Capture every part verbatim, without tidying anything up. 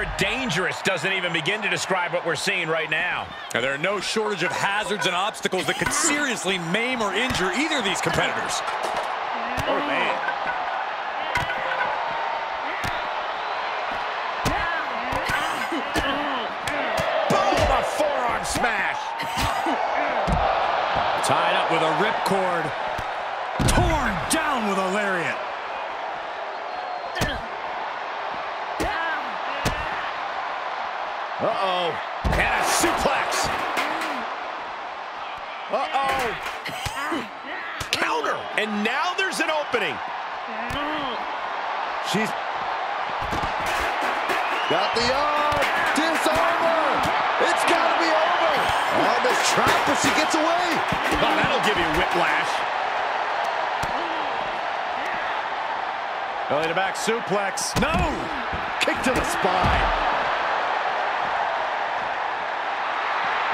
word dangerous doesn't even begin to describe what we're seeing right now. Now, there are no shortage of hazards and obstacles that could seriously maim or injure either of these competitors. Oh, man. Smash. Tied up with a ripcord. Torn down with a lariat. Uh-oh. And a suplex. Uh-oh. Counter. And now there's an opening. She's got the arm. Disarmor. It's got to be over. Oh, this trap, but she gets away. Oh, that'll give you whiplash. Belly to back suplex. No! Kick to the spine.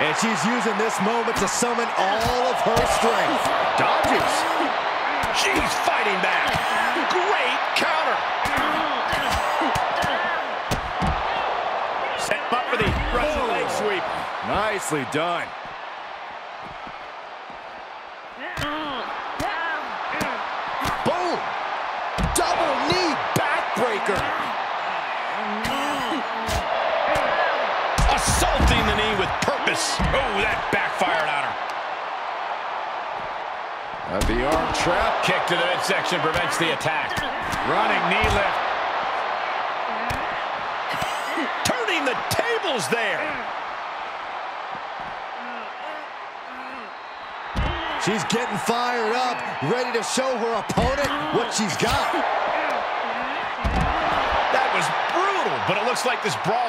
And she's using this moment to summon all of her strength. Dodges. She's fighting back. Great counter. Set up for the Russian leg sweep. Nicely done. Boom! Double knee backbreaker. Assaulting the knee with purpose. Oh, that backfired on her. The arm trap kick to the midsection prevents the attack. Running knee lift. Turning the tables there. She's getting fired up, ready to show her opponent what she's got. That was brutal, but it looks like this brawl